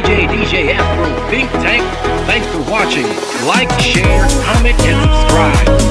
DJ Afro Think Tank. Thanks for watching. Like, share, comment, and subscribe.